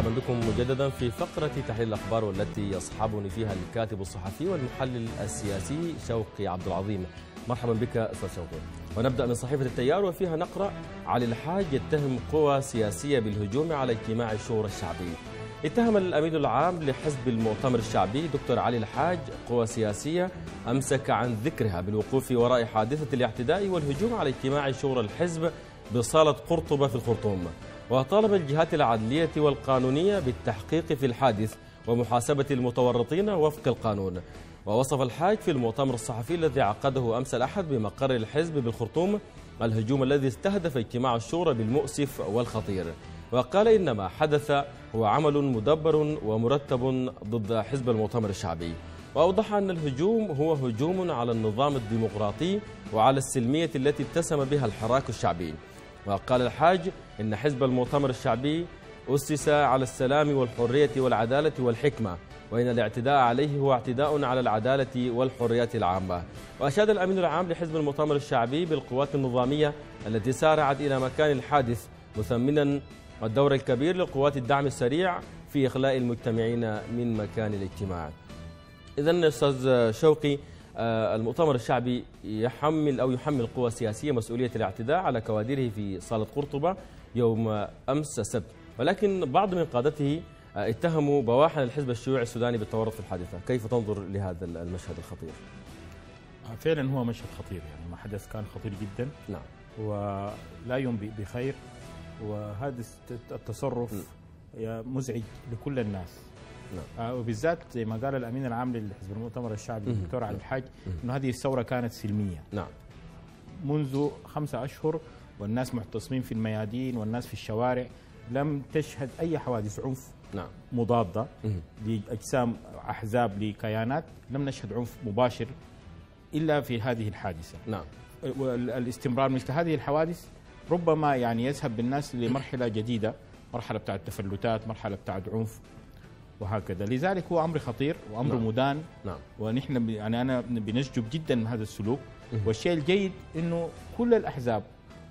مرحبا بكم مجددا في فقرة تحليل الأخبار والتي يصحبني فيها الكاتب الصحفي والمحلل السياسي شوقي عبد العظيم. مرحبا بك أستاذ شوقي. ونبدأ من صحيفة التيار وفيها نقرأ: علي الحاج يتهم قوى سياسية بالهجوم على اجتماع الشورى الشعبي. اتهم الأمين العام لحزب المؤتمر الشعبي دكتور علي الحاج قوى سياسية أمسك عن ذكرها بالوقوف وراء حادثة الاعتداء والهجوم على اجتماع شورى الحزب بصالة قرطبة في الخرطوم، وطالب الجهات العدلية والقانونية بالتحقيق في الحادث ومحاسبة المتورطين وفق القانون. ووصف الحاج في المؤتمر الصحفي الذي عقده أمس الأحد بمقر الحزب بالخرطوم الهجوم الذي استهدف اجتماع الشورى بالمؤسف والخطير، وقال إن ما حدث هو عمل مدبر ومرتب ضد حزب المؤتمر الشعبي، وأوضح أن الهجوم هو هجوم على النظام الديمقراطي وعلى السلمية التي اتسم بها الحراك الشعبي. وقال الحاج إن حزب المؤتمر الشعبي أسس على السلام والحرية والعدالة والحكمة، وإن الاعتداء عليه هو اعتداء على العدالة والحريات العامة. وأشاد الأمين العام لحزب المؤتمر الشعبي بالقوات النظامية التي سارعت إلى مكان الحادث، مثمنا الدور الكبير لقوات الدعم السريع في إخلاء المجتمعين من مكان الاجتماع. إذن أستاذ شوقي، المؤتمر الشعبي يحمل قوى سياسية مسؤولية الاعتداء على كوادره في صالة قرطبة يوم أمس السبت، ولكن بعض من قادته اتهموا بواحن الحزب الشيوعي السوداني بالتورط في الحادثة. كيف تنظر لهذا المشهد الخطير؟ فعلا هو مشهد خطير، يعني ما حدث كان خطير جدا. نعم. ولا ينبئ بخير، وهذا التصرف مزعج لكل الناس. نعم. وبالذات زي ما قال الامين العام للحزب المؤتمر الشعبي الدكتور علي الحاج انه هذه الثوره كانت سلميه. نعم. منذ 5 أشهر والناس معتصمين في الميادين والناس في الشوارع، لم تشهد اي حوادث عنف. نعم. مضاده لاجسام احزاب لكيانات، لم نشهد عنف مباشر الا في هذه الحادثه. نعم. والاستمرار مثل هذه الحوادث ربما يعني يذهب بالناس لمرحله جديده، مرحله بتاعت تفلتات، مرحله بتاعت عنف وهكذا. لذلك هو أمر خطير وأمر نعم. مدان. نعم. ونحن يعني أنا بنشجب جدا من هذا السلوك. والشيء الجيد أنه كل الأحزاب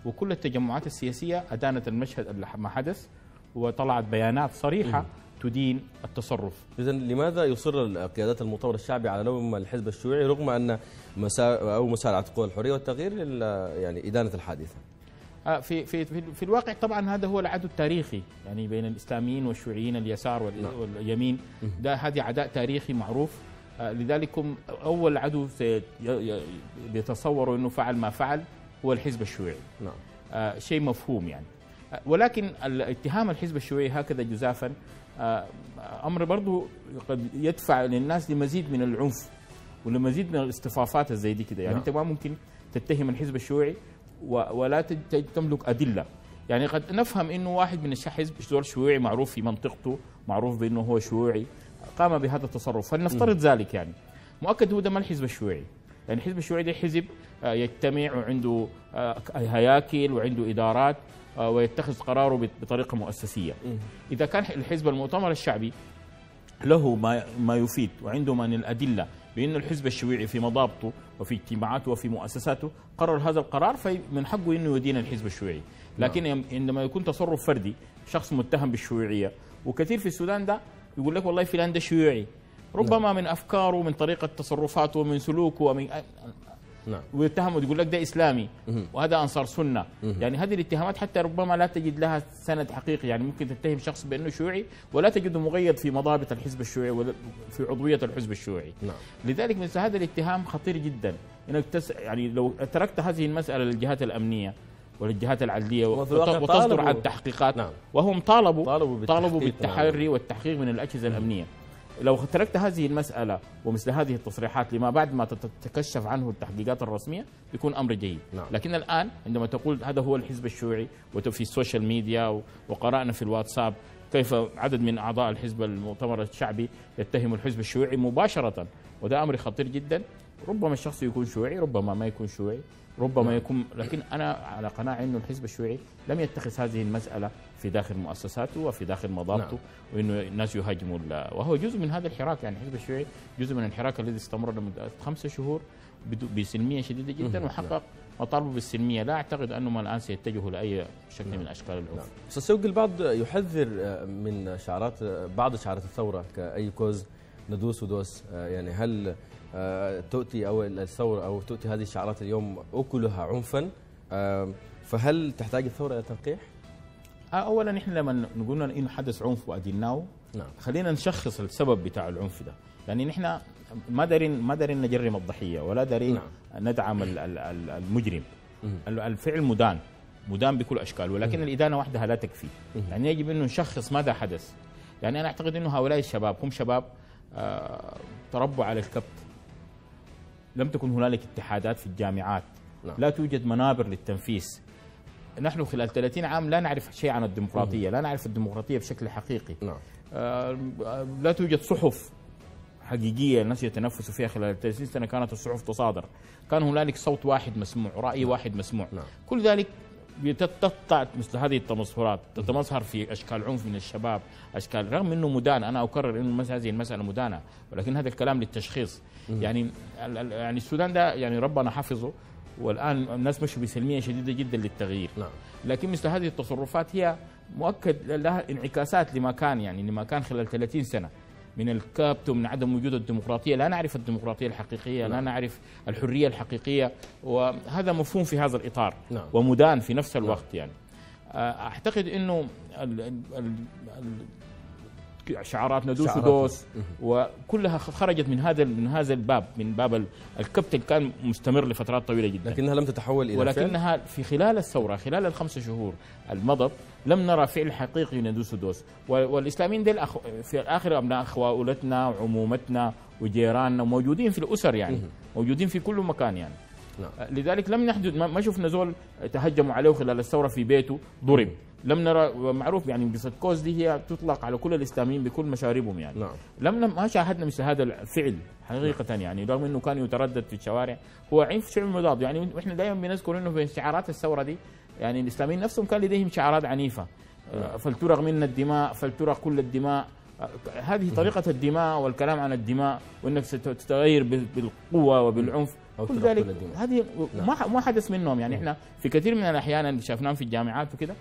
وكل التجمعات السياسية أدانت المشهد ما حدث، وطلعت بيانات صريحة تدين التصرف. إذن لماذا يصر قيادات المؤتمر الشعبي على لوم الحزب الشيوعي رغم أن مسارعة قوى الحرية والتغيير يعني إدانة الحادثة؟ في في في الواقع طبعا هذا هو العدو التاريخي، يعني بين الاسلاميين والشيوعيين، اليسار واليمين، ده هذه عداء تاريخي معروف. لذلك اول عدو بيتصوروا انه فعل ما فعل هو الحزب الشيوعي. نعم. شيء مفهوم يعني، ولكن اتهام الحزب الشيوعي هكذا جزافا امر برضه قد يدفع للناس لمزيد من العنف ولمزيد من الاصطفافات زي دي كده. يعني انت ما ممكن تتهم الحزب الشيوعي ولا تملك أدلة، يعني قد نفهم أنه واحد من الحزب زول شيوعي معروف في منطقته، معروف بأنه هو شيوعي، قام بهذا التصرف، فلنفترض ذلك. يعني مؤكد هو ده ما الحزب الشيوعي، يعني الحزب الشيوعي ده حزب يجتمع وعنده هياكل وعنده إدارات ويتخذ قراره بطريقة مؤسسية. إذا كان الحزب المؤتمر الشعبي له ما يفيد وعنده من الأدلة بأن الحزب الشيوعي في مضابطه وفي اجتماعاته وفي مؤسساته قرر هذا القرار، فمن حقه أنه يدين الحزب الشيوعي. لكن عندما يكون تصرف فردي، شخص متهم بالشيوعية، وكثير في السودان ده يقول لك والله فلان ده شيوعي، ربما من أفكاره، من طريقة تصرفاته، من سلوكه، ومن ويتهموا تقول لك ده إسلامي وهذا أنصار سنة. يعني هذه الاتهامات حتى ربما لا تجد لها سند حقيقي، يعني ممكن تتهم شخص بأنه شيوعي ولا تجده مقيد في مضابط الحزب الشيوعي ولا في عضوية الحزب الشيوعي. لذلك مثل هذا الاتهام خطير جدا، انك يعني لو تركت هذه المسألة للجهات الأمنية والجهات العدلية وتصدر عن تحقيقات. نعم. وهم طالبوا بالتحري والتحقيق من الأجهزة الأمنية. لو تركت هذه المسألة ومثل هذه التصريحات لما بعد ما تتكشف عنه التحقيقات الرسمية يكون أمر جيد. نعم. لكن الآن عندما تقول هذا هو الحزب الشيوعي، وفي السوشيال ميديا وقرأنا في الواتساب كيف عدد من أعضاء الحزب المؤتمر الشعبي يتهم الحزب الشيوعي مباشرة، وده أمر خطير جدا. ربما الشخص يكون شيوعي، ربما ما يكون شيوعي، ربما يكون، لكن أنا على قناعة أنه الحزب الشيوعي لم يتخذ هذه المسألة في داخل مؤسساته وفي داخل مضابطه. نعم. وأنه الناس يهاجموا، وهو جزء من هذا الحراك، يعني الحزب الشيوعي جزء من الحراك الذي استمر لمدة 5 شهور بسلمية شديدة جدا، وحقق وطالبوا بالسلميه، لا اعتقد انهم الان سيتجهوا لاي شكل من اشكال العنف. استاذ شوقي، البعض يحذر من شعارات بعض شعارات الثوره كاي كوز ندوس ودوس، يعني هل تؤتي او الثوره او تؤتي هذه الشعارات اليوم اكلها عنفا، فهل تحتاج الثوره الى تنقيح؟ اولا نحن لما نقول انه حدث عنف واديناه، خلينا نشخص السبب بتاع العنف ده، لان نحن ما دارين نجرم الضحيه ولا دارين ندعم المجرم. الفعل مدان بكل اشكال، ولكن الادانه وحدها لا تكفي، يعني يجب انه نشخص ماذا حدث. يعني انا اعتقد انه هؤلاء الشباب هم شباب تربوا على الكبت، لم تكن هنالك اتحادات في الجامعات، لا توجد منابر للتنفيذ. نحن خلال 30 عام لا نعرف شيء عن الديمقراطيه، لا نعرف الديمقراطيه بشكل حقيقي، لا توجد صحف حقيقيه الناس يتنفسوا فيها. خلال 30 سنه كانت الصحف تصادر، كان هنالك صوت واحد مسموع، راي واحد مسموع. كل ذلك تقطعت مثل هذه التمظهرات، تتمظهر في اشكال عنف من الشباب، اشكال رغم انه مدان، انا اكرر انه هذه المساله مدانه، ولكن هذا الكلام للتشخيص. يعني السودان ده يعني ربنا حفظه، والان الناس مشوا بسلميه شديده جدا للتغيير. لكن مثل هذه التصرفات هي مؤكد لها انعكاسات لما كان خلال 30 سنه من الكابت ومن عدم وجود الديمقراطيه، لا نعرف الديمقراطيه الحقيقيه، لا نعرف الحريه الحقيقيه، وهذا مفهوم في هذا الاطار ومدان في نفس الوقت. يعني اعتقد انه شعارات ندوس ودوس وكلها خرجت من هذا الباب، من باب الكبت اللي كان مستمر لفترات طويله جدا، لكنها لم تتحول الى ولكنها في خلال الثوره، خلال الخمسة شهور المضت لم نرى فعل حقيقي ندوس ودوس. والاسلاميين ديل في الاخر ابناء اخوتنا وعمومتنا وجيراننا، موجودين في الاسر، يعني موجودين في كل مكان. يعني لذلك لم نحدد، ما شفنا زول تهجموا عليه خلال الثوره في بيته ضرب، لم نرى. معروف يعني قصة كوز دي هي تطلق على كل الاسلاميين بكل مشاربهم، يعني ما شاهدنا مثل هذا الفعل حقيقه. يعني رغم انه كان يتردد في الشوارع، هو عنف شعبي مضاد. يعني احنا دائما بنذكر انه في شعارات الثوره دي يعني الاسلاميين نفسهم كان لديهم شعارات عنيفه، فلترغ منا الدماء، فلترغ كل الدماء، هذه طريقه الدماء والكلام عن الدماء، وانك ستتغير بالقوه وبالعنف. كل ذلك هذه ما حدث منهم. يعني احنا في كثير من الاحيان اللي شفناهم في الجامعات وكذا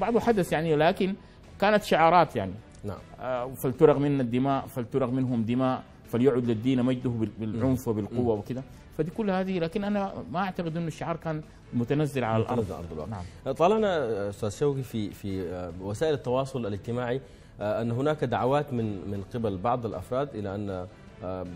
بعضه حدث، يعني لكن كانت شعارات. يعني فلترغ منا الدماء، فلترغ منهم دماء، فليعد للدين مجده بالعنف وبالقوه وكذا، فدي كل هذه. لكن انا ما اعتقد انه الشعار كان متنزل على الارض. طالعنا استاذ شوقي في وسائل التواصل الاجتماعي ان هناك دعوات من قبل بعض الافراد الى ان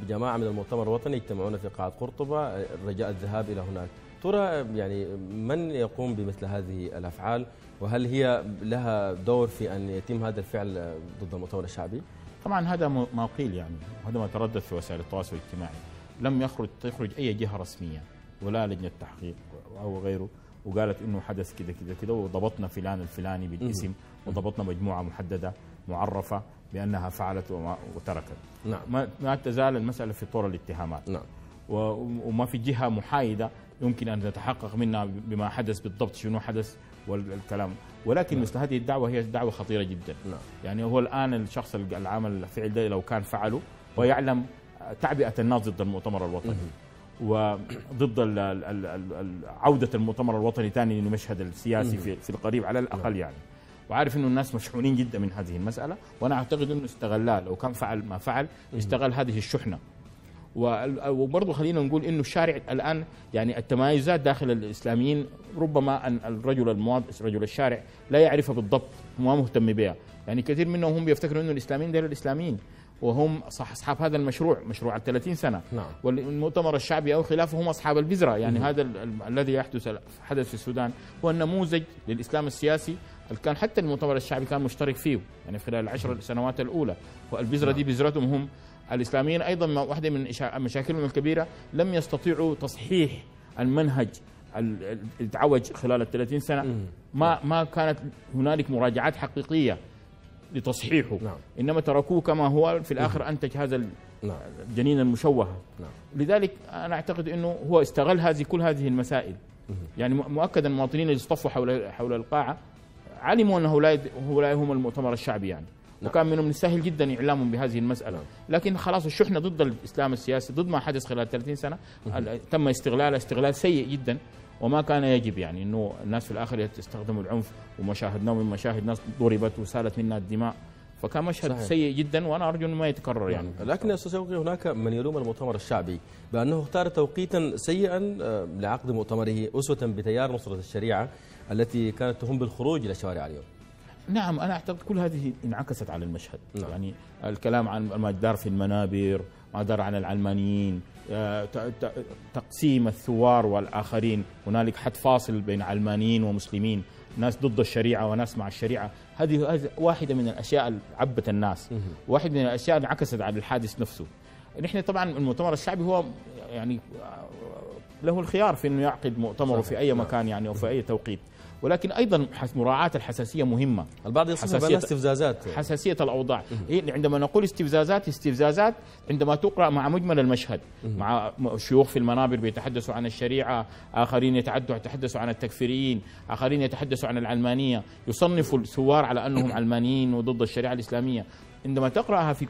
جماعة من المؤتمر الوطني يجتمعون في قاعة قرطبة رجاء الذهاب إلى هناك. ترى يعني من يقوم بمثل هذه الأفعال، وهل هي لها دور في أن يتم هذا الفعل ضد المؤتمر الشعبي؟ طبعا هذا ما قيل، يعني هذا ما تردد في وسائل التواصل الاجتماعي. لم تخرج أي جهة رسمية ولا لجنة تحقيق أو غيره وقالت إنه حدث كذا كذا كذا، وضبطنا فلان الفلاني بالاسم، وضبطنا مجموعة محددة معرفة بأنها فعلت وتركت. ما تزال المسألة في طور الاتهامات. وما في جهة محايدة يمكن أن تتحقق منها بما حدث بالضبط، شنو حدث والكلام. ولكن مثل هذه الدعوة هي دعوة خطيرة جدا. يعني هو الآن الشخص اللي عمل الفعل ده لو كان فعله ويعلم تعبئة الناس ضد المؤتمر الوطني وضد عودة المؤتمر الوطني ثاني للمشهد السياسي في القريب على الأقل، يعني وعارف انه الناس مشحونين جدا من هذه المساله، وانا اعتقد انه استغلها. لو كان فعل ما فعل استغل هذه الشحنه. وبرضه خلينا نقول انه الشارع الان، يعني التمايزات داخل الاسلاميين ربما ان رجل الشارع لا يعرفها بالضبط وما مهتم بها. يعني كثير منهم هم بيفتكروا انه الاسلاميين دول الاسلاميين، وهم اصحاب هذا المشروع، مشروع ال 30 سنه. والمؤتمر الشعبي او خلافه هم اصحاب البذره. يعني هذا الذي حدث في السودان هو النموذج للاسلام السياسي. كان حتى المؤتمر الشعبي كان مشترك فيه، يعني خلال ال10 سنوات الأولى، والبذرة دي بذرتهم هم. الإسلاميين أيضا واحدة من مشاكلهم الكبيرة لم يستطيعوا تصحيح المنهج اللي تعوج خلال ال30 سنة. ما كانت هنالك مراجعات حقيقية لتصحيحه، إنما تركوه كما هو. في الآخر أنتج هذا الجنين المشوه. لذلك أنا أعتقد أنه هو استغل كل هذه المسائل. يعني مؤكدا المواطنين اللي اصطفوا حول القاعة علموا أن هؤلاء هم المؤتمر الشعبي. يعني وكان منهم السهل جدا إعلامهم بهذه المسألة. لكن خلاص الشحنة ضد الإسلام السياسي، ضد ما حدث خلال 30 سنة تم استغلاله استغلال سيء جدا، وما كان يجب يعني أنه الناس في الآخر يستخدموا العنف، ومشاهدنا من مشاهد ناس ضربت وسالت منها الدماء، فكان مشهد صحيح. سيء جدا، وانا ارجو انه ما يتكرر يعني. لكن يا استاذ شوقي، هناك من يلوم المؤتمر الشعبي بانه اختار توقيتا سيئا لعقد مؤتمره اسوه بتيار نصره الشريعه التي كانت تهم بالخروج الى الشوارع اليوم. نعم، انا اعتقد كل هذه انعكست على المشهد. نعم. يعني الكلام عن ما دار في المنابر، ما دار عن العلمانيين، تقسيم الثوار والاخرين، هنالك حد فاصل بين علمانيين ومسلمين، ناس ضد الشريعة وناس مع الشريعة. هذه واحدة من الأشياء اللي عبت الناس، واحد من الأشياء اللي انعكست على الحادث نفسه. نحن طبعا المؤتمر الشعبي هو يعني له الخيار في أنه يعقد مؤتمره في أي مكان يعني أو في أي توقيت، ولكن أيضا مراعاة الحساسية مهمة. البعض يصفها بأنها استفزازات، حساسية الأوضاع. عندما نقول استفزازات، استفزازات عندما تقرأ مع مجمل المشهد، مع شيوخ في المنابر بيتحدثوا عن الشريعة، آخرين يتحدثوا عن التكفيريين، آخرين يتحدثوا عن العلمانية، يصنفوا الثوار على أنهم علمانيين وضد الشريعة الإسلامية. عندما تقرأها في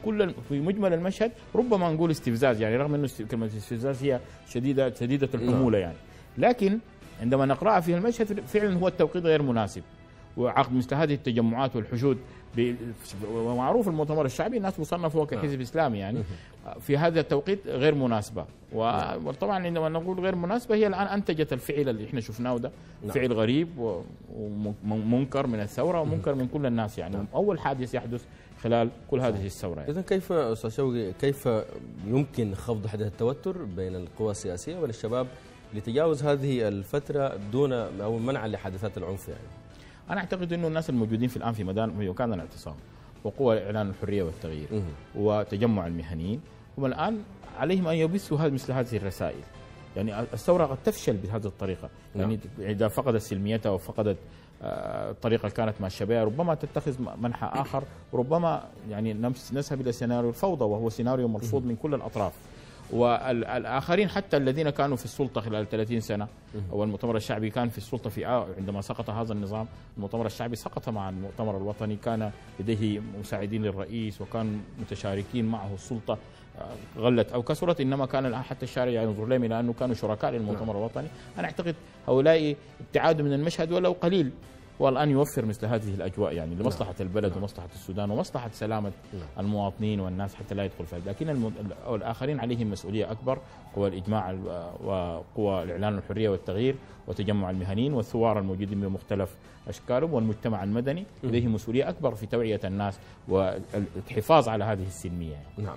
مجمل المشهد ربما نقول استفزاز، يعني رغم أن كلمة استفزاز هي شديدة الحمولة يعني، لكن عندما نقرأ في المشهد فعلا هو التوقيت غير مناسب، وعقد مثل هذه التجمعات والحشود. ومعروف المؤتمر الشعبي الناس مصنفه كحزب اسلامي يعني في هذا التوقيت غير مناسبة. وطبعا عندما نقول غير مناسبة هي الآن أنتجت الفعل اللي احنا شفناه ده، فعل غريب ومنكر من الثورة ومنكر من كل الناس يعني، أول حادث يحدث خلال كل هذه الثورة يعني. إذن كيف أستاذ شوقي، كيف يمكن خفض حدث التوتر بين القوى السياسية والشباب لتجاوز هذه الفترة دون أو منع لحادثات العنف يعني؟ أنا أعتقد أنه الناس الموجودين في الآن في مكان الاعتصام وقوى إعلان الحرية والتغيير وتجمع المهنيين هم الآن عليهم أن يبثوا مثل هذه الرسائل. يعني الثورة قد تفشل بهذه الطريقة، يعني إذا فقدت سلميتها وفقدت الطريقة اللي كانت مع الشباب ربما تتخذ منحى آخر، وربما يعني نذهب إلى سيناريو الفوضى، وهو سيناريو مرفوض من كل الأطراف. والآخرين حتى الذين كانوا في السلطة خلال 30 سنة، والمؤتمر الشعبي كان في السلطة في عندما سقط هذا النظام، المؤتمر الشعبي سقط مع المؤتمر الوطني، كان لديه مساعدين للرئيس وكان متشاركين معه، السلطة غلت أو كسرت، إنما كان الآن حتى الشارع ينظر لهم لأنه كانوا شركاء للمؤتمر الوطني. أنا أعتقد هؤلاء ابتعادوا من المشهد ولو قليل، والآن يوفر مثل هذه الأجواء يعني لمصلحة البلد ومصلحة السودان ومصلحة سلامة المواطنين والناس حتى لا يدخل فيها. لكن الآخرين عليهم مسؤولية أكبر، قوى الإجماع وقوى الإعلان الحرية والتغيير وتجمع المهنيين والثوار الموجودين بمختلف أشكالهم، والمجتمع المدني لديه مسؤولية أكبر في توعية الناس والحفاظ على هذه السلمية يعني.